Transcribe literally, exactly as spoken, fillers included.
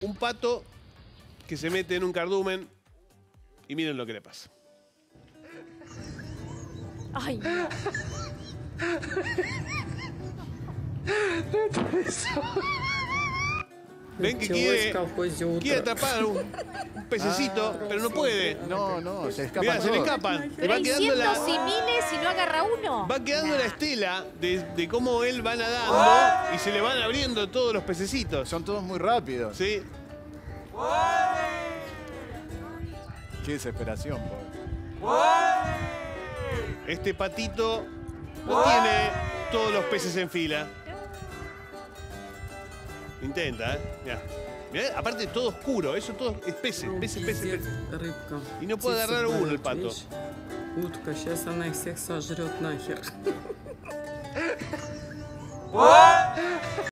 Un pato que se mete en un cardumen y miren lo que le pasa. Ay, no. Ven que quiere, quiere atrapar un, un pececito, ah, pero no puede. No, no, se escapan. Mirá, se le escapan. Pero hay cientos y miles y no agarra uno. Va quedando nah. la estela de, de cómo él va nadando ¡oh! y se le van abriendo todos los pececitos. Son todos muy rápidos. Sí. ¡Oh! Qué desesperación, pobre. ¡Oh! Este patito no ¡oh! tiene todos los peces en fila. Intenta, ¿eh? Mirá. Mirá, aparte todo oscuro, eso todo es peces, peces, peces, peces. Y no puede agarrar uno el pato.